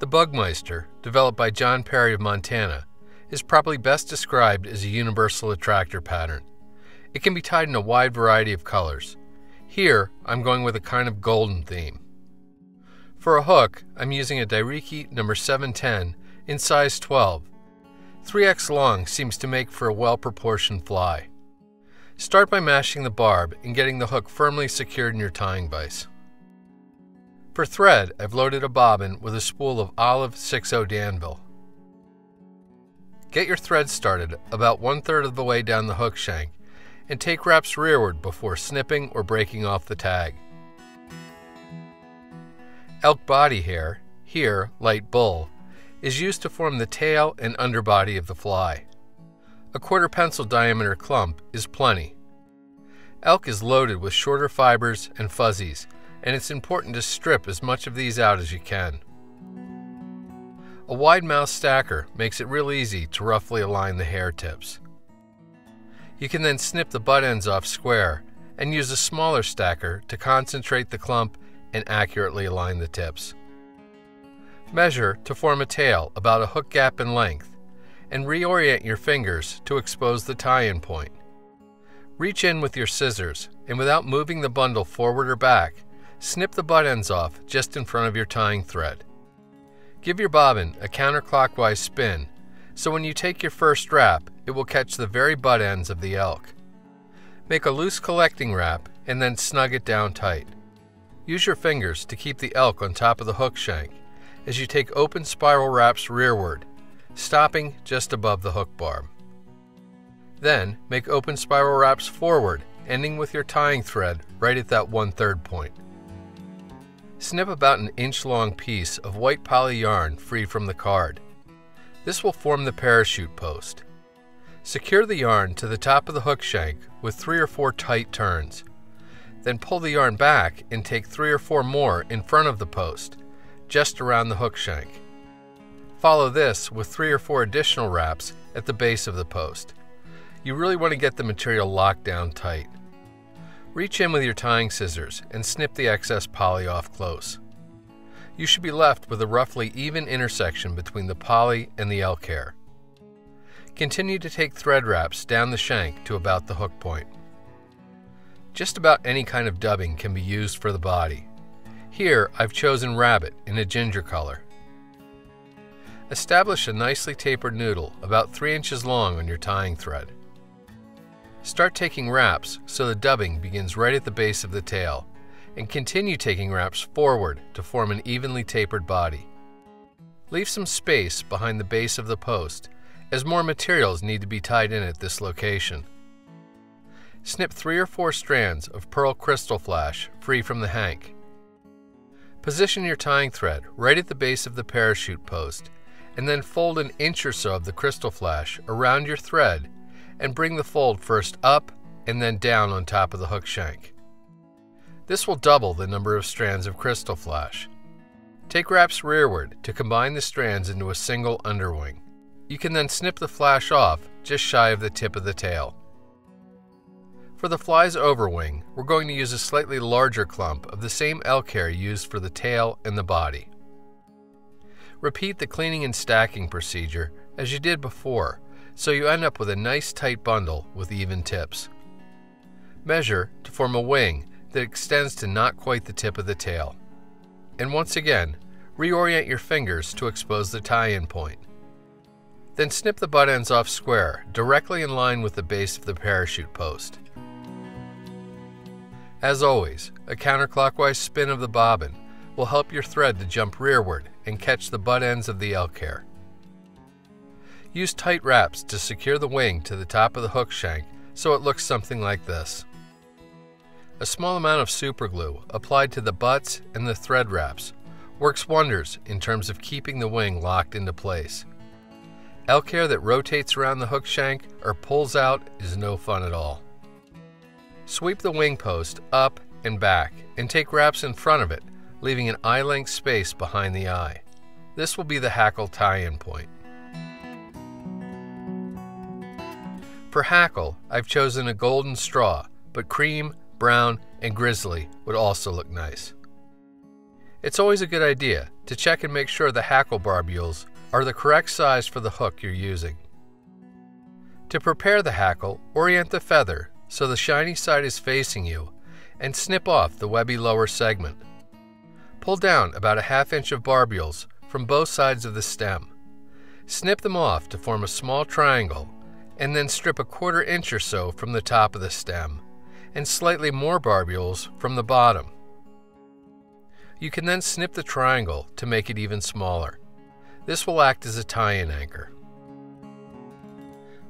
The Bugmeister, developed by John Perry of Montana, is probably best described as a universal attractor pattern. It can be tied in a wide variety of colors. Here, I'm going with a kind of golden theme. For a hook, I'm using a Dai-Riki number 710 in size 12. 3x long seems to make for a well-proportioned fly. Start by mashing the barb and getting the hook firmly secured in your tying vise. For thread, I've loaded a bobbin with a spool of olive 60 Danville. Get your thread started about 1/3 of the way down the hook shank and take wraps rearward before snipping or breaking off the tag. Elk body hair, here light bull, is used to form the tail and underbody of the fly. A 1/4 pencil diameter clump is plenty. Elk is loaded with shorter fibers and fuzzies, and it's important to strip as much of these out as you can. A wide mouth stacker makes it real easy to roughly align the hair tips. You can then snip the butt ends off square and use a smaller stacker to concentrate the clump and accurately align the tips. Measure to form a tail about a hook gap in length and reorient your fingers to expose the tie-in point. Reach in with your scissors and without moving the bundle forward or back, snip the butt ends off just in front of your tying thread. Give your bobbin a counterclockwise spin, so when you take your first wrap, it will catch the very butt ends of the elk. Make a loose collecting wrap and then snug it down tight. Use your fingers to keep the elk on top of the hook shank as you take open spiral wraps rearward, stopping just above the hook barb. Then make open spiral wraps forward, ending with your tying thread right at that 1/3 point. Snip about an inch-long piece of white poly yarn free from the card. This will form the parachute post. Secure the yarn to the top of the hook shank with 3 or 4 tight turns. Then pull the yarn back and take 3 or 4 more in front of the post, just around the hook shank. Follow this with 3 or 4 additional wraps at the base of the post. You really want to get the material locked down tight. Reach in with your tying scissors and snip the excess poly off close. You should be left with a roughly even intersection between the poly and the elk hair. Continue to take thread wraps down the shank to about the hook point. Just about any kind of dubbing can be used for the body. Here I've chosen rabbit in a ginger color. Establish a nicely tapered noodle about 3 inches long on your tying thread. Start taking wraps so the dubbing begins right at the base of the tail, and continue taking wraps forward to form an evenly tapered body. Leave some space behind the base of the post, as more materials need to be tied in at this location. Snip 3 or 4 strands of pearl crystal flash free from the hank. Position your tying thread right at the base of the parachute post, and then fold an inch or so of the crystal flash around your thread and bring the fold first up and then down on top of the hook shank. This will double the number of strands of crystal flash. Take wraps rearward to combine the strands into a single underwing. You can then snip the flash off just shy of the tip of the tail. For the fly's overwing, we're going to use a slightly larger clump of the same elk hair used for the tail and the body. Repeat the cleaning and stacking procedure as you did before, so you end up with a nice tight bundle with even tips. Measure to form a wing that extends to not quite the tip of the tail. And once again, reorient your fingers to expose the tie-in point. Then snip the butt ends off square, directly in line with the base of the parachute post. As always, a counterclockwise spin of the bobbin will help your thread to jump rearward and catch the butt ends of the elk hair. Use tight wraps to secure the wing to the top of the hook shank so it looks something like this. A small amount of superglue applied to the butts and the thread wraps works wonders in terms of keeping the wing locked into place. Elk hair that rotates around the hook shank or pulls out is no fun at all. Sweep the wing post up and back and take wraps in front of it, leaving an eye-length space behind the eye. This will be the hackle tie-in point. For hackle, I've chosen a golden straw, but cream, brown, and grizzly would also look nice. It's always a good idea to check and make sure the hackle barbules are the correct size for the hook you're using. To prepare the hackle, orient the feather so the shiny side is facing you and snip off the webby lower segment. Pull down about a ½ inch of barbules from both sides of the stem. Snip them off to form a small triangle and then strip a ¼ inch or so from the top of the stem and slightly more barbules from the bottom. You can then snip the triangle to make it even smaller. This will act as a tie-in anchor.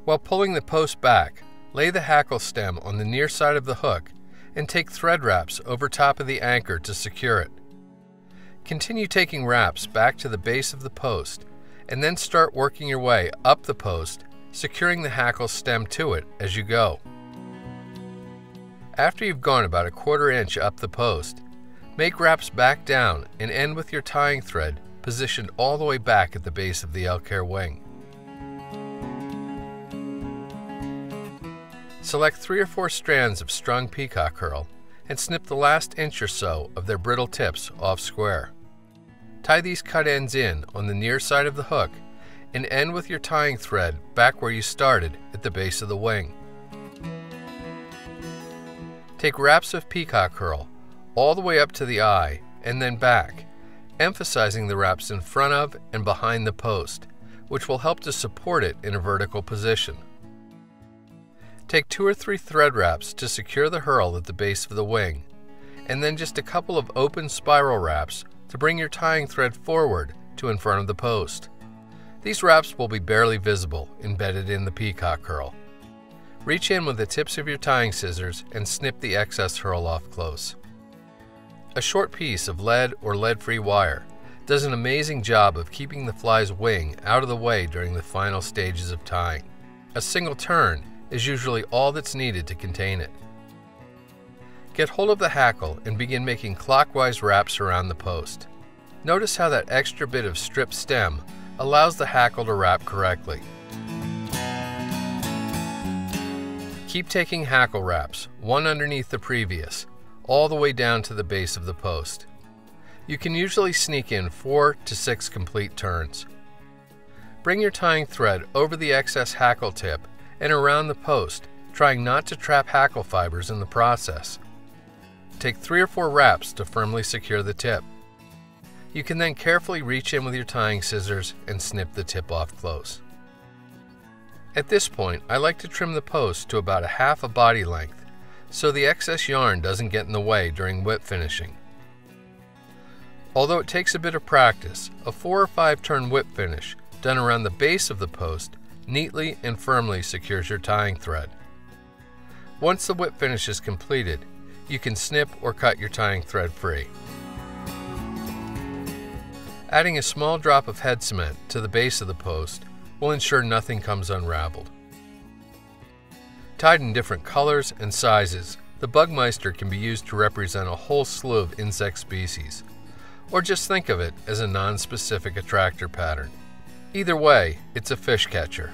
While pulling the post back, lay the hackle stem on the near side of the hook and take thread wraps over top of the anchor to secure it. Continue taking wraps back to the base of the post and then start working your way up the post, securing the hackle stem to it as you go. After you've gone about a ¼ inch up the post, make wraps back down and end with your tying thread positioned all the way back at the base of the Elcair wing. Select 3 or 4 strands of strung peacock curl and snip the last inch or so of their brittle tips off square. Tie these cut ends in on the near side of the hook and end with your tying thread back where you started at the base of the wing. Take wraps of peacock curl all the way up to the eye and then back, emphasizing the wraps in front of and behind the post, which will help to support it in a vertical position. Take 2 or 3 thread wraps to secure the hurl at the base of the wing, and then just a couple of open spiral wraps to bring your tying thread forward to in front of the post. These wraps will be barely visible embedded in the peacock curl. Reach in with the tips of your tying scissors and snip the excess hurl off close. A short piece of lead or lead-free wire does an amazing job of keeping the fly's wing out of the way during the final stages of tying. A single turn is usually all that's needed to contain it. Get hold of the hackle and begin making clockwise wraps around the post. Notice how that extra bit of stripped stem allows the hackle to wrap correctly. Keep taking hackle wraps, one underneath the previous, all the way down to the base of the post. You can usually sneak in 4 to 6 complete turns. Bring your tying thread over the excess hackle tip and around the post, trying not to trap hackle fibers in the process. Take 3 or 4 wraps to firmly secure the tip. You can then carefully reach in with your tying scissors and snip the tip off close. At this point, I like to trim the post to about ½ a body length, so the excess yarn doesn't get in the way during whip finishing. Although it takes a bit of practice, a 4 or 5 turn whip finish done around the base of the post neatly and firmly secures your tying thread. Once the whip finish is completed, you can snip or cut your tying thread free. Adding a small drop of head cement to the base of the post will ensure nothing comes unraveled. Tied in different colors and sizes, the Bugmeister can be used to represent a whole slew of insect species, or just think of it as a non-specific attractor pattern. Either way, it's a fish catcher.